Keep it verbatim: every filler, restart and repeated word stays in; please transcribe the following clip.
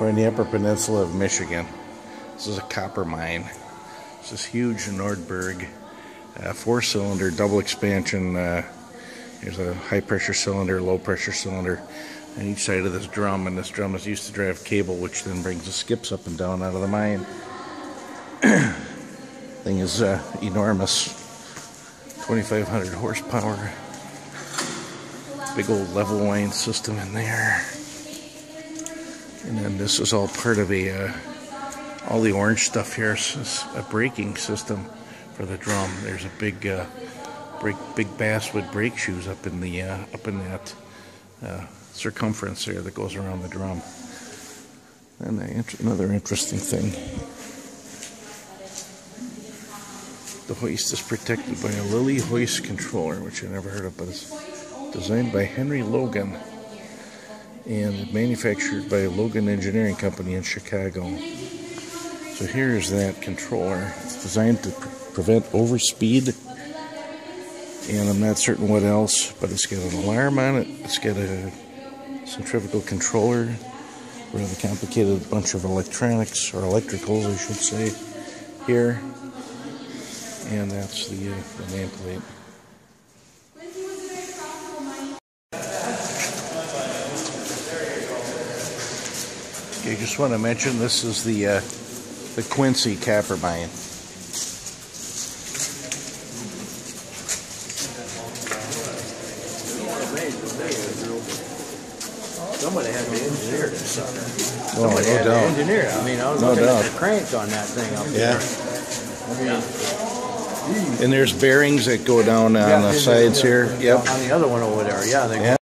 We're in the Upper Peninsula of Michigan. This is a copper mine. This is huge Nordberg uh, four-cylinder double expansion. Uh, here's a high-pressure cylinder, low-pressure cylinder on each side of this drum, and this drum is used to drive cable, which then brings the skips up and down out of the mine. Thing is uh, enormous. twenty-five hundred horsepower. Big old level wind system in there. And then this is all part of a, uh, all the orange stuff here is a braking system for the drum. There's a big, uh, break, big basswood brake shoes up in the, uh, up in that uh, circumference there that goes around the drum. And another interesting thing. The hoist is protected by a Lilly hoist controller, which I never heard of, but it's designed by Henry Logan and manufactured by Logan Engineering Company in Chicago. So here's that controller. It's designed to prevent overspeed, and I'm not certain what else, but it's got an alarm on it. It's got a centrifugal controller, rather complicated bunch of electronics, or electricals, I should say, here. And that's the, uh, the nameplate. I just want to mention this is the uh, the Quincy Capperbine. Somebody had me engineered this sucker. No, Somebody no had doubt. me engineered. I mean, I was no looking doubt. at the crank on that thing up there. Yeah. I mean, and there's bearings that go down on yeah, the sides the, here. Yep. On the other one over there. Yeah. They yeah.